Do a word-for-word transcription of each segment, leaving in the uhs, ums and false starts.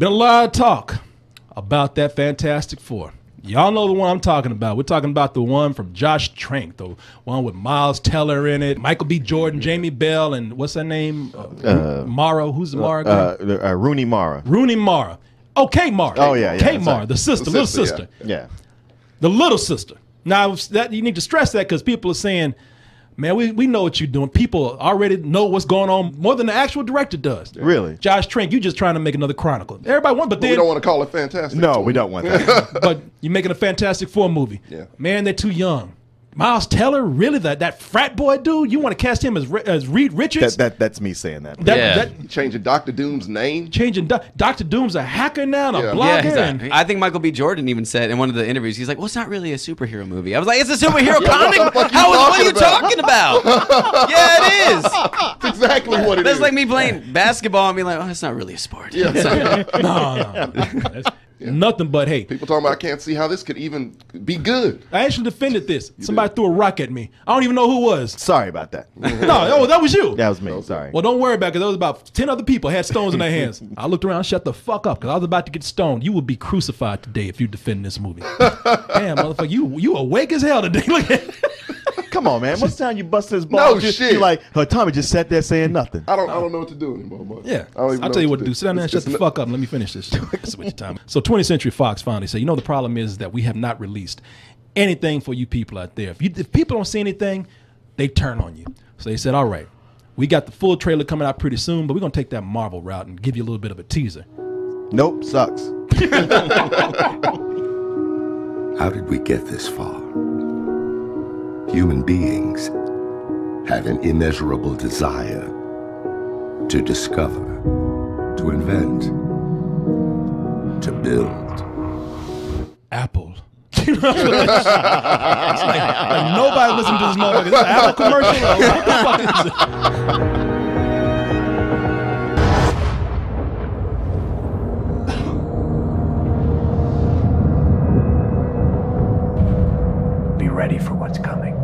Been a lot of talk about that Fantastic Four. Y'all know the one I'm talking about. We're talking about the one from Josh Trank, the one with Miles Teller in it, Michael B. Jordan, Jamie Bell, and what's her name? Uh, Mara. Who's the Mara guy? Uh, uh, Rooney Mara. Rooney Mara. Oh, K. Mara. Oh, yeah, yeah. K. Mara, the sister, the sister, little sister. Yeah. yeah. The little sister. Now, that, you need to stress that because people are saying, man, we, we know what you're doing. People already know what's going on more than the actual director does. Really? Josh Trank, you just trying to make another Chronicle. Everybody wants, but, but then... we don't want to call it Fantastic No, Four. We don't want that. But you're making a Fantastic Four movie. Yeah. Man, they're too young. Miles Teller, really? That that frat boy dude? You want to cast him as as Reed Richards? That, that That's me saying that. that, yeah. that changing Doctor Doom's name? Changing Do Doctor Doom's a hacker now and yeah. a blogger. Yeah, and a, I think Michael B. Jordan even said in one of the interviews, he's like, well, it's not really a superhero movie. I was like, it's a superhero comic? What, How, what are you about? talking about? Yeah, it is. That's exactly what it that's is. That's like me playing basketball and being like, oh, it's not really a sport. Yeah. Not, no, no. no. Yeah. Nothing but hate. People talking about I can't see how this could even be good. I actually defended this. You Somebody did. threw a rock at me. I don't even know who it was. Sorry about that. No, oh, that was you. That was me. Oh, sorry. Well, don't worry about it because there was about ten other people had stones in their hands. I looked around, shut the fuck up because I was about to get stoned. You will be crucified today if you defend this movie. Damn, motherfucker, you you awake as hell today. Look at Come on, man. What's time you busted his balls? No just, shit. You're like, oh, Tommy just sat there saying nothing. I don't, I don't know what to do anymore, bud. Yeah. I don't even I'll know tell you what to do. do. Sit down there and shut the fuck up and let me finish this. That's what your time. So twentieth century fox finally said, you know, the problem is that we have not released anything for you people out there. If, you, if people don't see anything, they turn on you. So they said, all right, we got the full trailer coming out pretty soon, but we're going to take that Marvel route and give you a little bit of a teaser. Nope, sucks. How did we get this far? Human beings have an immeasurable desire to discover, to invent, to build. Apple. It's like, like nobody listened to this motherfucker. Is this an Apple commercial? Or what the fuck is it? Be ready for what's coming.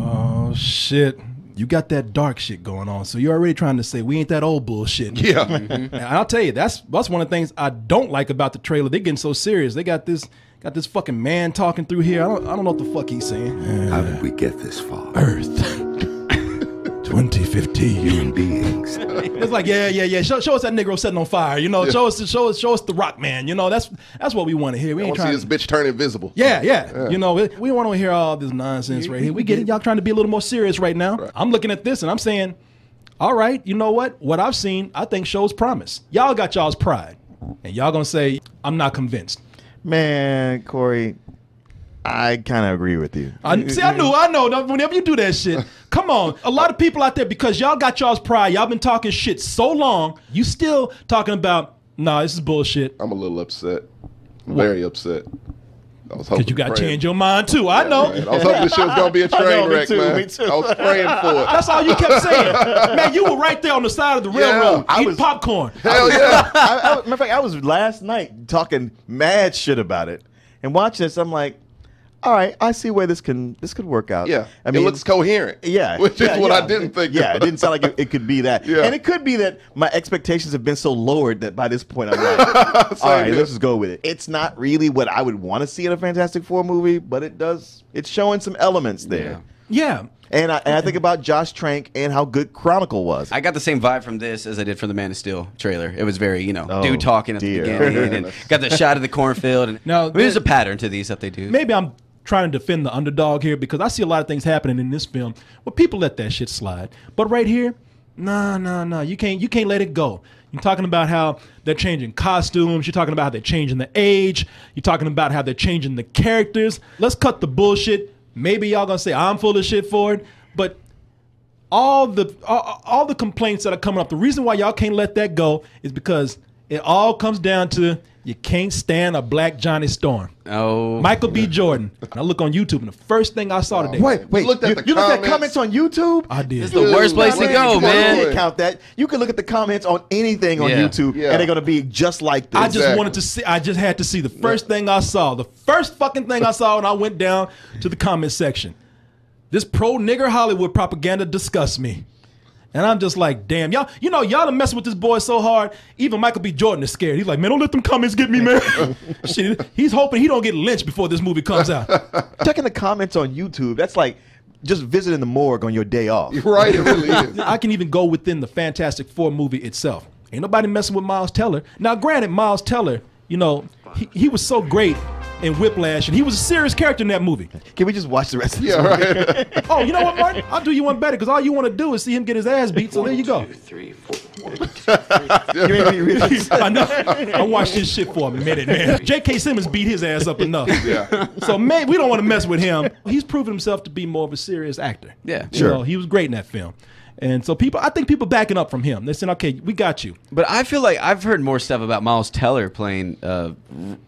Oh, shit. You got that dark shit going on, so you're already trying to say we ain't that old bullshit. Yeah, mm-hmm. And I'll tell you, that's that's one of the things I don't like about the trailer. They're getting so serious. They got this got this fucking man talking through here. I don't I don't know what the fuck he's saying. Uh, How did we get this far? Earth, twenty fifteen. Human beings. It's like yeah, yeah, yeah. Show, show us that Negro setting on fire. You know, yeah. show us show us show us the Rock Man. You know, that's that's what we want to hear. We I ain't trying to see this bitch turn invisible. Yeah, yeah. yeah. You know, we, we want to hear all this nonsense right here. We get it. Y'all trying to be a little more serious right now. Right. I'm looking at this and I'm saying, all right, you know what? What I've seen, I think shows promise. Y'all got y'all's pride, and y'all gonna say I'm not convinced. Man, Corey. I kind of agree with you. I, see, I knew, I know. Whenever you do that shit, come on. A lot of people out there, because y'all got y'all's pride, y'all been talking shit so long, you still talking about, nah, this is bullshit. I'm a little upset. What? Very upset. Because you got to change your mind, too. I know. Yeah, I was hoping this shit was going to be a train know, wreck, too, man. I was praying for it. That's all you kept saying. Man, you were right there on the side of the yeah, railroad I eating was, popcorn. Hell yeah. I, I, matter of fact, I was last night talking mad shit about it. And watching this, I'm like, all right, I see where this can this could work out. Yeah, I mean, it looks coherent. Yeah, which yeah, is what yeah. I didn't think. Yeah, it didn't sound like it, it could be that. Yeah. And it could be that my expectations have been so lowered that by this point I'm like, all right, let's just go with it. It's not really what I would want to see in a Fantastic Four movie, but it does. It's showing some elements there. Yeah. yeah. And I, and I think about Josh Trank and how good Chronicle was. I got the same vibe from this as I did from the Man of Steel trailer. It was very, you know, oh, dude talking at dear. the beginning and got the shot of the cornfield. And now, I mean, there's a pattern to these stuff they do. Maybe I'm trying to defend the underdog here because I see a lot of things happening in this film. Well, people let that shit slide. But right here, no, no, no. You can't you can't let it go. You're talking about how they're changing costumes. You're talking about how they're changing the age. You're talking about how they're changing the characters. Let's cut the bullshit. Maybe y'all gonna say I'm full of shit for it. But all the all, all the complaints that are coming up, the reason why y'all can't let that go is because it all comes down to you can't stand a black Johnny Storm. Oh, Michael B. Jordan. I look on YouTube, and the first thing I saw today. Wait, wait. You looked at, you, the you looked at comments on YouTube? I did. It's the Dude, worst place to go, man. You can't count that. You can look at the comments on anything on yeah. YouTube, yeah. and they're gonna be just like this. I just exactly. wanted to see. I just had to see the first yeah. thing I saw. The first fucking thing I saw, and I went down to the comment section. This pro nigger Hollywood propaganda disgusts me. And I'm just like, damn, y'all, you know, y'all are messing with this boy so hard, even Michael B. Jordan is scared. He's like, man, don't let them comments get me, man. Shit, he's hoping he don't get lynched before this movie comes out. Checking the comments on YouTube, that's like just visiting the morgue on your day off. Right, it really is. I can even go within the Fantastic Four movie itself. Ain't nobody messing with Miles Teller. Now, granted, Miles Teller, you know, he, he was so great in Whiplash, and he was a serious character in that movie. Can we just watch the rest of this yeah, movie? Right. Oh, you know what, Martin? I'll do you one better, because all you want to do is see him get his ass beat, so one, there you go. Two, three, four, one, two, three. I know. I watched this shit for a minute, man. J K. Simmons beat his ass up enough. Yeah. So, man, we don't want to mess with him. He's proven himself to be more of a serious actor. Yeah, you sure. know, he was great in that film. And so people, I think people backing up from him. They said, okay, we got you. But I feel like I've heard more stuff about Miles Teller playing uh,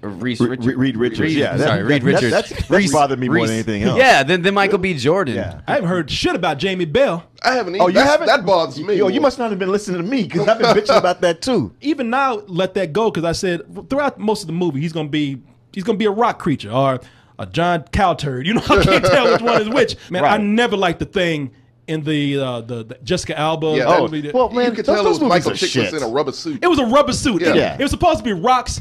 Reed Richards. Reed Richards, yeah. That, sorry, Reed that, Richards. That, that's, that's bothered me Reese. more than anything else. Yeah, then, then Michael B. Jordan. Yeah. I haven't heard shit about Jamie Bell. I haven't either. Oh, you that, haven't? That bothers me. Yo, you must not have been listening to me, because I've been bitching about that too. Even now, let that go, because I said, throughout most of the movie, he's going to be he's gonna be a rock creature or a John Cow turd. You know, I can't tell which one is which. Man, right. I never liked the thing. In the, uh, the the Jessica Alba, yeah, oh, movie that, well, man, you could those, tell those it was Michael Chiklis in a rubber suit. It was a rubber suit. Yeah. Yeah. It was supposed to be rocks,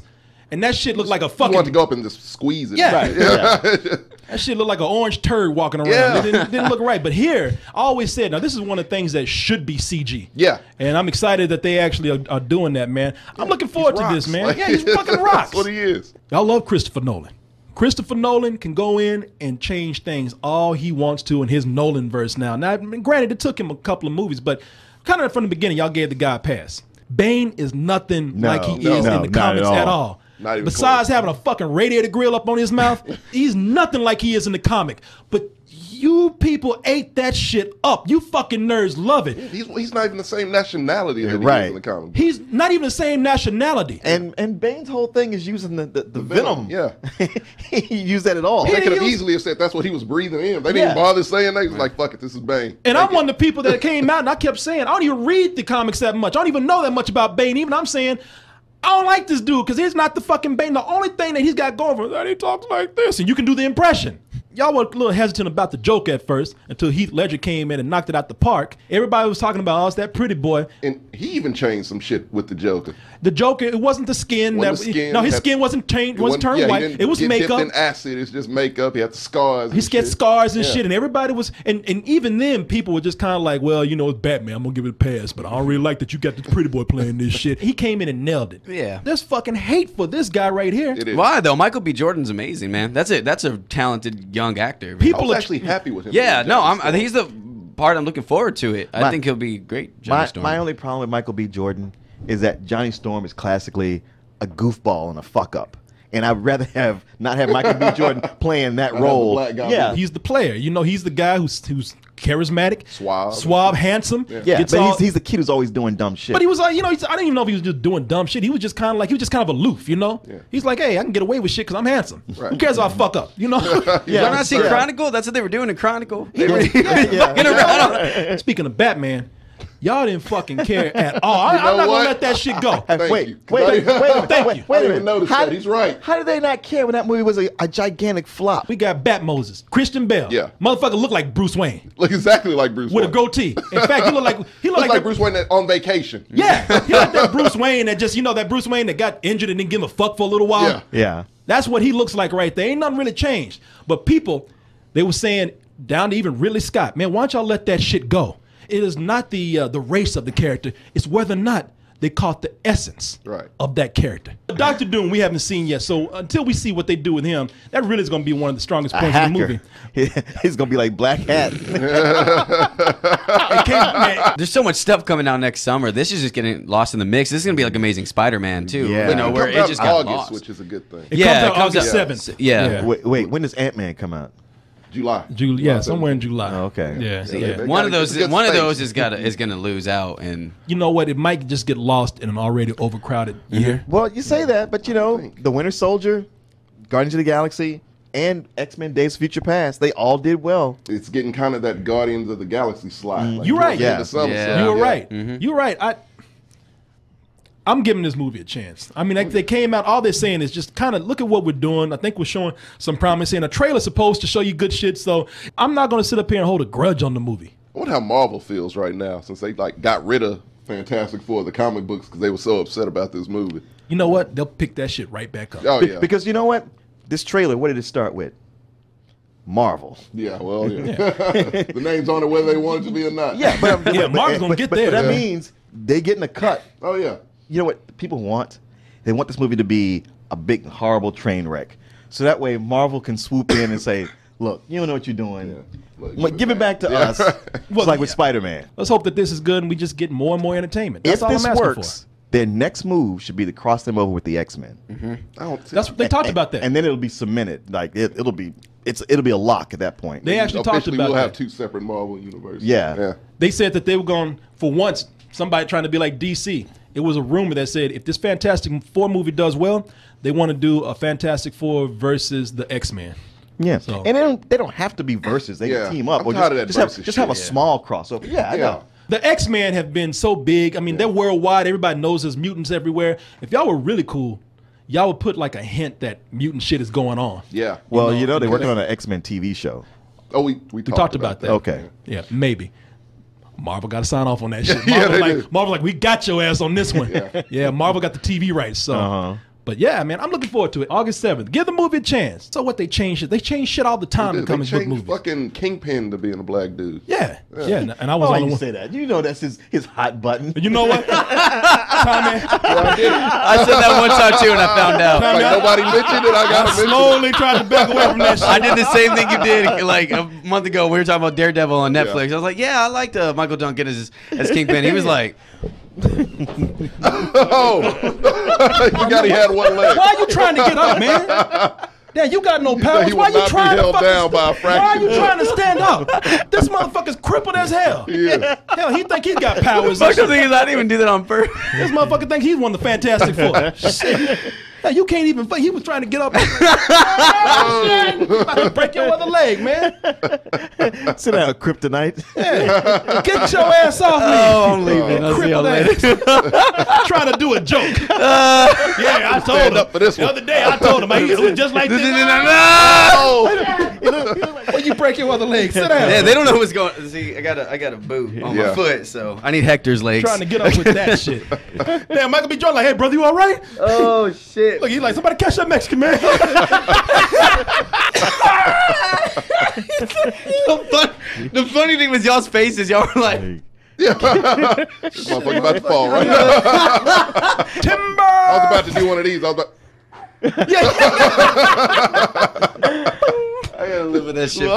and that shit looked like a fucking. You wanted to go up and just squeeze it. Yeah, right. Yeah. That shit looked like an orange turd walking around. Yeah. It didn't, it didn't look right. But here, I always said, now this is one of the things that should be C G. Yeah, and I'm excited that they actually are, are doing that, man. I'm yeah, looking forward to rocks. this, man. Like, yeah, he's fucking rocks. That's what he is. Y'all love Christopher Nolan. Christopher Nolan can go in and change things all he wants to in his Nolanverse now. Now, I mean, granted, it took him a couple of movies, but kind of from the beginning, y'all gave the guy a pass. Bane is nothing no, like he no, is no, in the comics at all. At all. Not even Besides close. having a fucking radiator grill up on his mouth, he's nothing like he is in the comic. But you people ate that shit up. You fucking nerds love it. He's, he's not even the same nationality yeah, that he right. is in the comic. He's not even the same nationality. And and Bane's whole thing is using the, the, the, the venom. venom. Yeah. He used that at all. He they could have use... easily have said that's what he was breathing in. They yeah. didn't bother saying that. He was like, fuck it, this is Bane. And Take I'm it. one of the people that came out and I kept saying, I don't even read the comics that much. I don't even know that much about Bane. Even I'm saying, I don't like this dude because he's not the fucking Bane. The only thing that he's got going for is that he talks like this and you can do the impression. Y'all were a little hesitant about the Joker at first until Heath Ledger came in and knocked it out the park. Everybody was talking about, oh, it's that pretty boy. And he even changed some shit with the Joker. The Joker, it wasn't the skin. When that the skin No, his had, skin wasn't changed, wasn't turned yeah, white. It was makeup. In acid. It's just makeup. He had the scars. He had scars and yeah. shit. And everybody was, and, and even then, people were just kind of like, well, you know, it's Batman. I'm going to give it a pass, but I don't really like that you got the pretty boy playing this shit. He came in and nailed it. Yeah. There's fucking hate for this guy right here. It is. Why, though? Michael B. Jordan's amazing, man. That's it. That's a talented guy. Young actor. People I was are actually happy with him. Yeah, no, I'm, I think he's the part I'm looking forward to it. I my, think he'll be great. Johnny my, Storm. my only problem with Michael B. Jordan is that Johnny Storm is classically a goofball and a fuck up. And I'd rather have not have Michael B. Jordan playing that role. Yeah, he's the player. You know, he's the guy who's who's charismatic, suave, suave, handsome. Yeah, yeah but all, he's, he's the kid who's always doing dumb shit. But he was like, you know, he's, I didn't even know if he was just doing dumb shit. He was just kind of like he was just kind of aloof, you know. Yeah. He's like, hey, I can get away with shit because I'm handsome. Right. Who cares if I fuck up, you know? yeah, when I see yeah. Chronicle, that's what they were doing in Chronicle. They were yeah, yeah, yeah. Speaking of Batman. Y'all didn't fucking care at all. You know I'm not going to let that shit go. Thank wait, you. wait, wait, wait, wait, wait, wait a minute. Notice how, that. He's right. How did they not care when that movie was a, a gigantic flop? We got Bat Moses, Christian Bale. Yeah. Motherfucker looked like Bruce Wayne. Look exactly like Bruce With Wayne. With a goatee. In fact, he looked like, he looked like, like the, Bruce Wayne that on vacation. Yeah. He looked like that Bruce Wayne that just, you know, that Bruce Wayne that got injured and didn't give him a fuck for a little while. Yeah. yeah. That's what he looks like right there. Ain't nothing really changed. But people, they were saying, down to even Ridley Scott, man, why don't y'all let that shit go? It is not the uh, the race of the character. It's whether or not they caught the essence right. of that character. Doctor Doom, we haven't seen yet. So until we see what they do with him, that really is going to be one of the strongest points in the movie. He's going to be like Black Hat. There's so much stuff coming out next summer. This is just getting lost in the mix. This is going to be like Amazing Spider-Man, too. Yeah. You know, it where it just got August, lost. Which is a good thing. It yeah, comes out it comes August seventh. Yeah. yeah. yeah. Wait, wait, when does Ant-Man come out? July. July, yeah, somewhere in July. Oh, okay. Yeah, yeah. yeah. One of those, one space. of those is got is going to lose out, and you know what? It might just get lost in an already overcrowded mm-hmm. year. Well, you say that, but you know, The Winter Soldier, Guardians of the Galaxy, and X-Men Days of Future Past, they all did well. It's getting kind of that Guardians of the Galaxy slide. Like, you're right. Yeah. Summer, yeah. So, you're yeah. right. Mm-hmm. You're right. I. I'm giving this movie a chance. I mean, like they came out, all they're saying is just kind of look at what we're doing. I think we're showing some promise, and a trailer's supposed to show you good shit, so I'm not going to sit up here and hold a grudge on the movie. I wonder how Marvel feels right now since they like got rid of Fantastic Four, the comic books, because they were so upset about this movie. You know what? They'll pick that shit right back up. Oh, Be yeah. Because you know what? This trailer, what did it start with? Marvel. Yeah, well, yeah. yeah. The name's on it whether they want it to be or not. Yeah, but, but, yeah but, Marvel's going to get but, there. But that yeah. means they're getting a cut. Oh, yeah. You know what people want? They want this movie to be a big, horrible train wreck. So that way Marvel can swoop in and say, look, you don't know what you're doing. Yeah. Like, well, give it back, back to yeah. us. Well, like yeah. with Spider-Man. Let's hope that this is good and we just get more and more entertainment. That's if all this I'm asking works, for. Their next move should be to cross them over with the X-Men. Mm-hmm. I don't see That's what they talked and, about that. And then it'll be cemented. Like it, it'll be it's it'll be a lock at that point. They actually talked about we'll that. have two separate Marvel universes. Yeah. yeah. They said that they were going for once somebody trying to be like D C. It was a rumor that said if this Fantastic Four movie does well, they want to do a Fantastic Four versus the X-Men. Yeah, so. And they don't, they don't have to be versus. They yeah. can team up. I'm or just, just, have, just have a yeah. small crossover. Yeah, I yeah. know. The X-Men have been so big. I mean, yeah. they're worldwide. Everybody knows there's mutants everywhere. If y'all were really cool, y'all would put like a hint that mutant shit is going on. Yeah. Well, you know, you know they're working on an X-Men T V show. Oh, we, we, we talked, talked about, about that. that. Okay. Yeah, maybe. Marvel got to sign off on that shit. Marvel, yeah, like, Marvel like, we got your ass on this one. yeah. yeah, Marvel got the T V rights, so. Uh-huh. But yeah, man, I'm looking forward to it. August seventh. Give the movie a chance. So what they changed it. They change shit all the time in comic book movies. They changed fucking Kingpin to being a black dude. Yeah. Yeah. yeah and I was oh, on you one. say that. You know that's his, his hot button. You know what? Tommy. Well, I, I said that one time too and I found out. Tommy, like nobody mentioned it. I got slowly tried to back away from that shit. I did the same thing you did like a month ago. We were talking about Daredevil on Netflix. Yeah. I was like, yeah, I liked uh, Michael Duncan as, as Kingpin. He was like... oh, you got he had one leg. Why are you trying to get up, man? Damn, you got no powers. Why are you trying to fucking down by a fraction? Why are you trying to stand up? This motherfucker's crippled as hell. Yeah. Hell, he think he got powers. The fucking thing is, I didn't even do that on purpose. This motherfucker think he's one of the Fantastic Four. Shit. Now, you can't even. He was trying to get up. Oh, shit. You're about to break your other leg, man. Sit down, Kryptonite. Yeah. Get your ass off me. Oh, I'm leaving. Oh, Kryptonite. Trying to do a joke. Uh, yeah, I told him. Up for this the one. other day, I told him. I used to look just like this. No. You look, you look like, well, you break your other leg. Sit down. Yeah, they don't know what's going on. See, I got a, I got a boot on yeah. my foot, so I need Hector's legs. Trying to get up with that shit. Damn, Michael B. Jordan, like, hey, brother, you all right? Oh, shit. Look, he's like, somebody catch that Mexican man. the, fun, the funny thing was y'all's faces. Y'all were like, yeah. This motherfucker about to fall right now. Timber! I was about to do one of these. I was like, yeah. I gotta live with that shit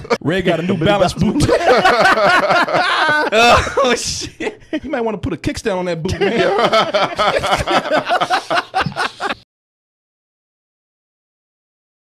forever. Ray got a New Balance boot. Oh, shit. You might want to put a kickstand on that boot, man.